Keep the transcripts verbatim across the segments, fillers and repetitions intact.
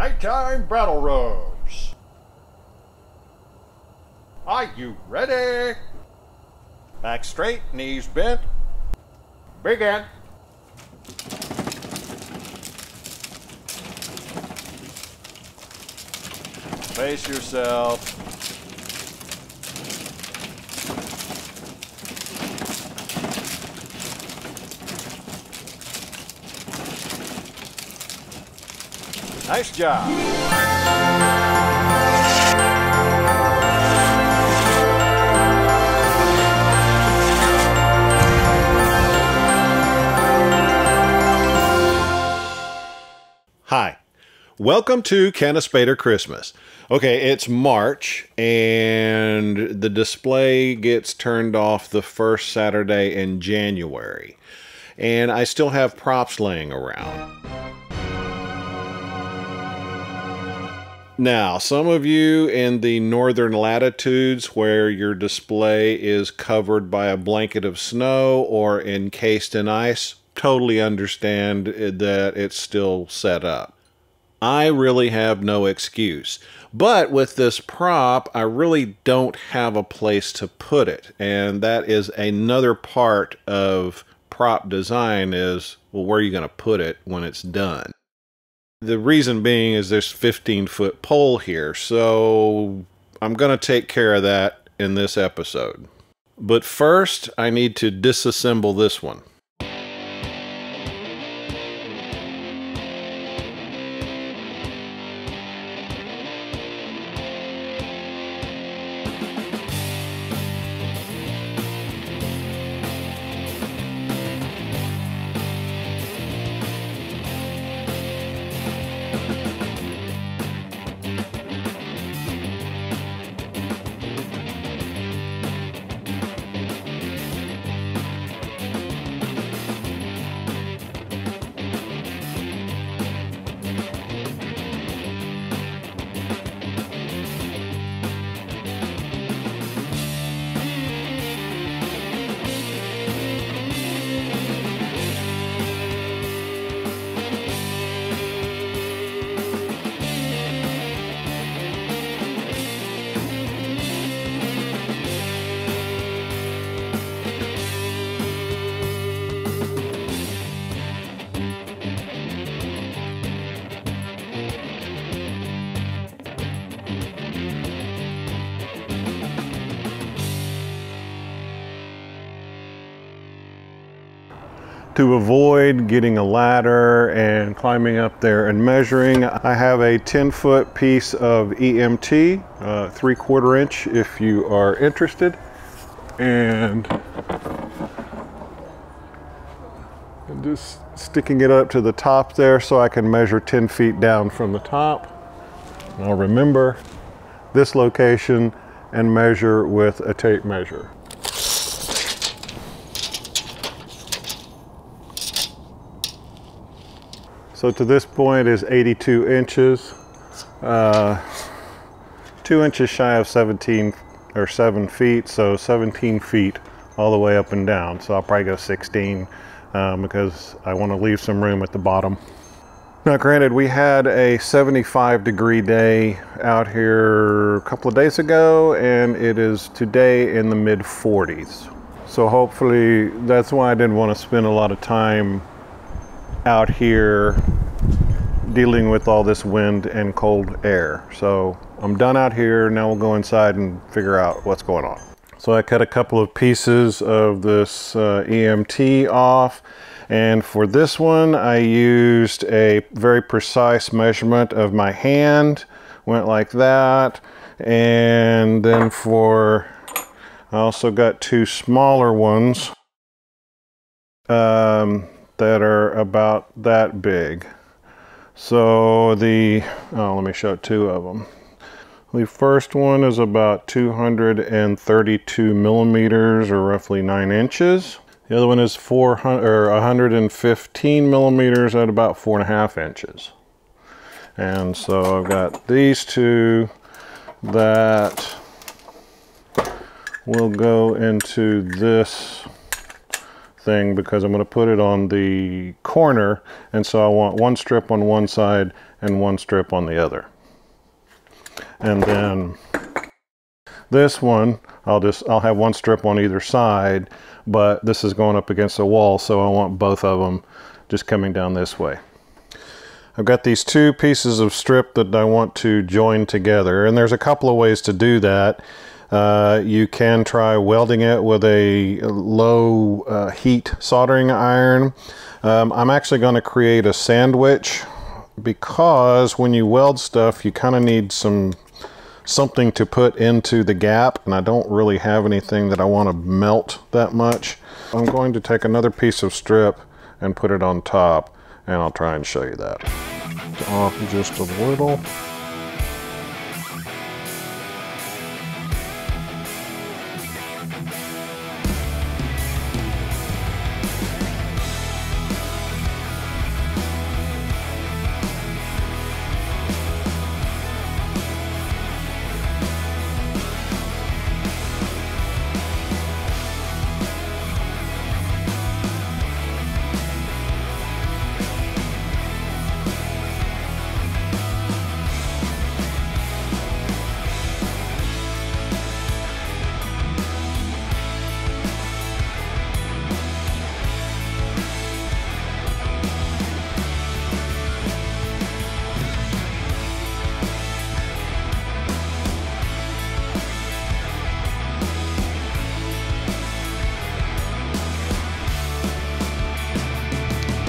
Nighttime Battle Rose. Are you ready? Back straight, knees bent. Begin. Face yourself. Nice job. Hi, welcome to Canispater Christmas. Okay, it's March and the display gets turned off the first Saturday in January. And I still have props laying around. Now, some of you in the northern latitudes where your display is covered by a blanket of snow or encased in ice, totally understand that it's still set up. I really have no excuse. But with this prop, I really don't have a place to put it. And that is another part of prop design is, well, where are you going to put it when it's done? The reason being is there's fifteen foot pole here, so I'm going to take care of that in this episode. But first, I need to disassemble this one. To avoid getting a ladder and climbing up there and measuring, I have a ten foot piece of E M T, uh, three quarter inch if you are interested. And I'm just sticking it up to the top there so I can measure ten feet down from the top. And I'll remember this location and measure with a tape measure. So to this point is eighty-two inches, uh, two inches shy of seventeen or seven feet. So seventeen feet all the way up and down. So I'll probably go sixteen um, because I want to leave some room at the bottom. Now, granted, we had a seventy-five degree day out here a couple of days ago, and it is today in the mid forties. So hopefully that's why I didn't want to spend a lot of time out here dealing with all this wind and cold air. So I'm done out here. Now we'll go inside and figure out what's going on. So I cut a couple of pieces of this uh, E M T off. And for this one, I used a very precise measurement of my hand. Went like that. And then for, I also got two smaller ones. Um, that are about that big. So the, oh, let me show two of them. The first one is about two hundred thirty-two millimeters or roughly nine inches. The other one is four hundred or one hundred fifteen millimeters at about four and a half inches. And so I've got these two that will go into this thing because I'm going to put it on the corner, and so I want one strip on one side and one strip on the other. And then this one, I'll just I'll have one strip on either side, but this is going up against the wall, so I want both of them just coming down this way. I've got these two pieces of strip that I want to join together, and there's a couple of ways to do that. Uh, you can try welding it with a low uh, heat soldering iron. Um, I'm actually going to create a sandwich, because when you weld stuff you kind of need some something to put into the gap, and I don't really have anything that I want to melt that much. I'm going to take another piece of strip and put it on top, and I'll try and show you that. Off just a little.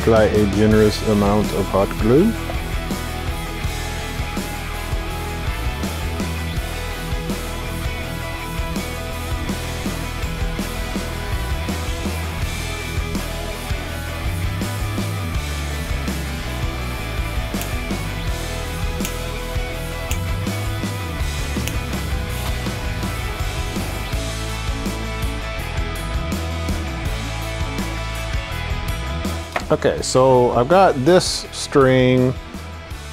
Apply a generous amount of hot glue. Okay, so I've got this string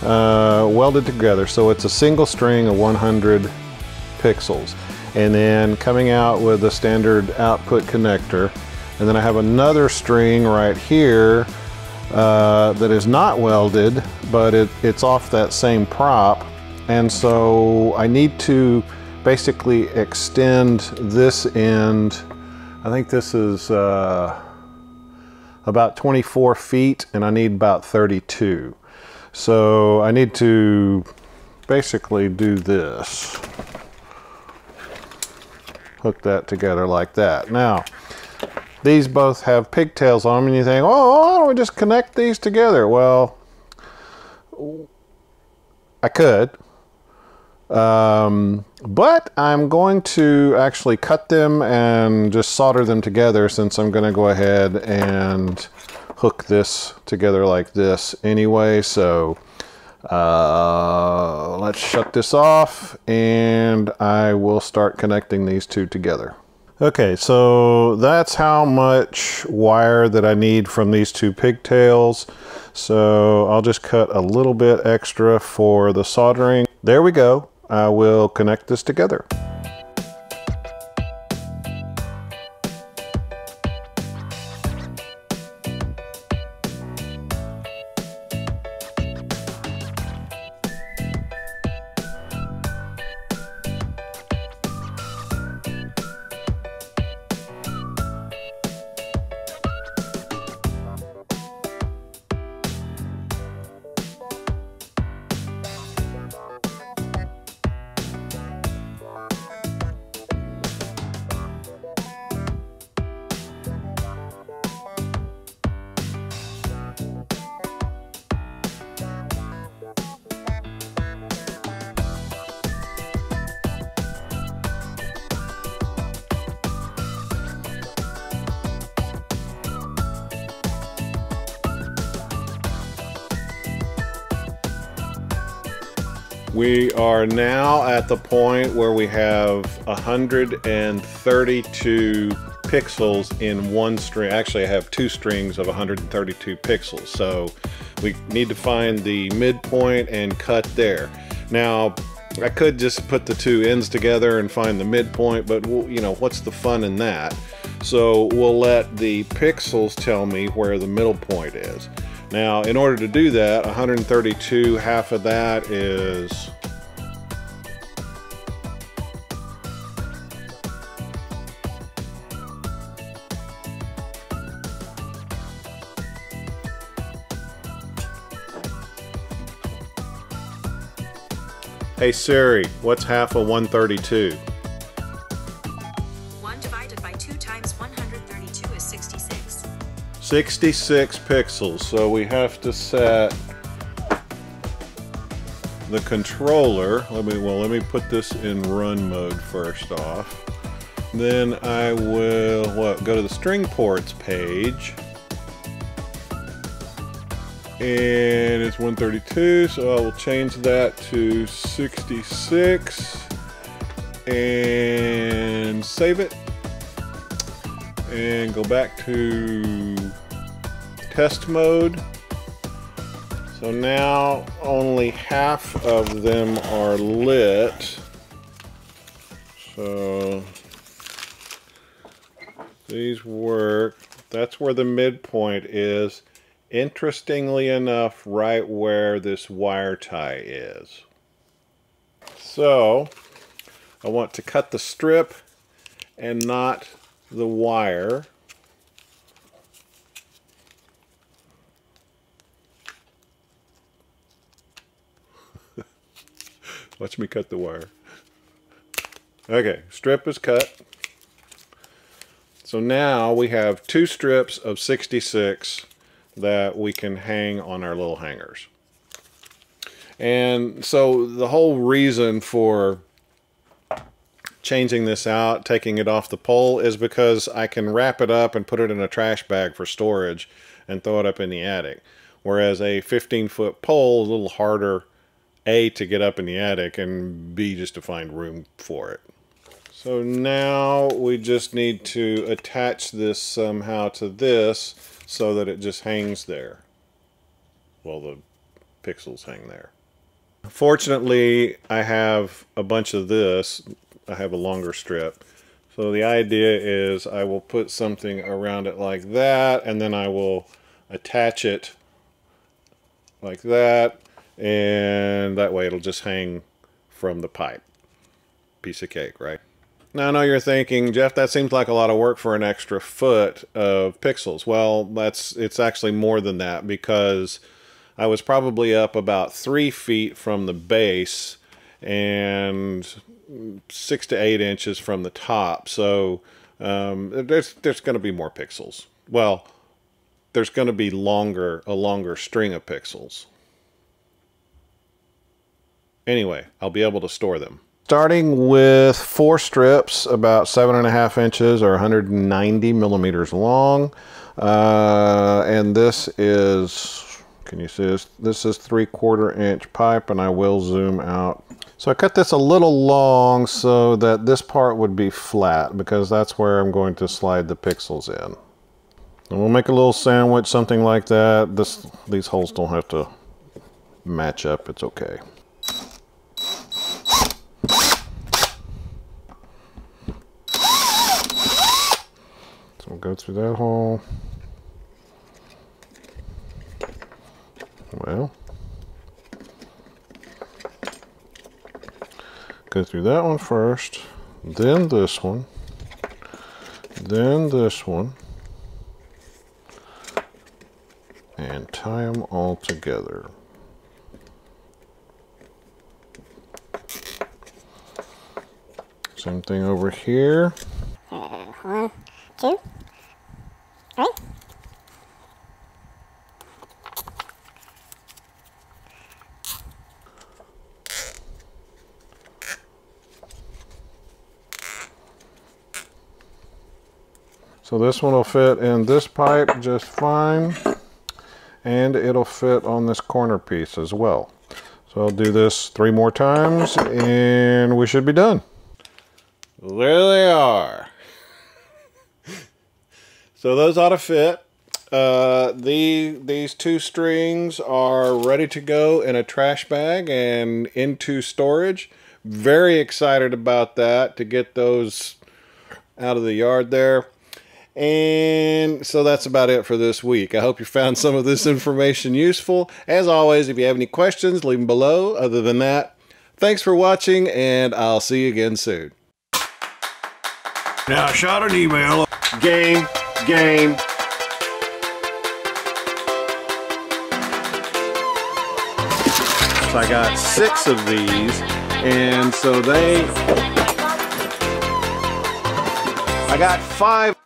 uh, welded together, so it's a single string of one hundred pixels, and then coming out with a standard output connector, and then I have another string right here uh, that is not welded, but it, it's off that same prop, and so I need to basically extend this end. I think this is uh, about twenty-four feet, and I need about thirty-two. So I need to basically do this. Hook that together like that. Now, these both have pigtails on them, and you think, oh, why don't we just connect these together? Well, I could. Um, but I'm going to actually cut them and just solder them together, since I'm going to go ahead and hook this together like this anyway. So uh, let's shut this off, and I will start connecting these two together. Okay, so that's how much wire that I need from these two pigtails. So I'll just cut a little bit extra for the soldering. There we go. I will connect this together. We are now at the point where we have one hundred thirty-two pixels in one string. Actually, I have two strings of one hundred thirty-two pixels. So we need to find the midpoint and cut there. Now, I could just put the two ends together and find the midpoint, but, you know, what's the fun in that? So we'll let the pixels tell me where the middle point is. Now, in order to do that, one hundred thirty-two, half of that is Hey Siri, what's half of one thirty-two? one divided by two times one hundred thirty-two is sixty-six. sixty-six pixels, so we have to set the controller. Let me, well, let me put this in run mode first off. Then I will what, go to the string ports page. And it's one thirty-two, so I will change that to sixty-six and save it and go back to test mode. So now only half of them are lit, so these work. That's where the midpoint is. Interestingly enough, right where this wire tie is. So I want to cut the strip and not the wire. Watch me cut the wire. Okay, strip is cut. So now we have two strips of sixty-six that we can hang on our little hangers. And so the whole reason for changing this out, taking it off the pole, is because I can wrap it up and put it in a trash bag for storage and throw it up in the attic. Whereas a fifteen foot pole is a little harder, A, to get up in the attic, and B, just to find room for it. So now we just need to attach this somehow to this so that it just hangs there. Well, the pixels hang there. Fortunately, I have a bunch of this. I have a longer strip. So the idea is I will put something around it like that, and then I will attach it like that, and that way it'll just hang from the pipe. Piece of cake, right? Now I know you're thinking, Jeff, that seems like a lot of work for an extra foot of pixels. Well, that's it's actually more than that, because I was probably up about three feet from the base and six to eight inches from the top. So um, there's there's going to be more pixels. Well, there's going to be longer a longer string of pixels. Anyway, I'll be able to store them. Starting with four strips, about seven and a half inches or one hundred ninety millimeters long. Uh, and this is, can you see this? This is three quarter inch pipe, and I will zoom out. So I cut this a little long so that this part would be flat, because that's where I'm going to slide the pixels in. And we'll make a little sandwich, something like that. This, these holes don't have to match up, it's okay. Go through that hole. Well, go through that one first, then this one, then this one, and tie them all together. Same thing over here. Uh, one, two. Right. So this one will fit in this pipe just fine, and it'll fit on this corner piece as well. So I'll do this three more times and we should be done. There they are. So those ought to fit. Uh, the, these two strings are ready to go in a trash bag and into storage. Very excited about that, to get those out of the yard there. And so that's about it for this week. I hope you found some of this information useful. As always, if you have any questions, leave them below. Other than that, thanks for watching, and I'll see you again soon. Now I shot an email. Game, game. So I got six of these, and so they... I got five.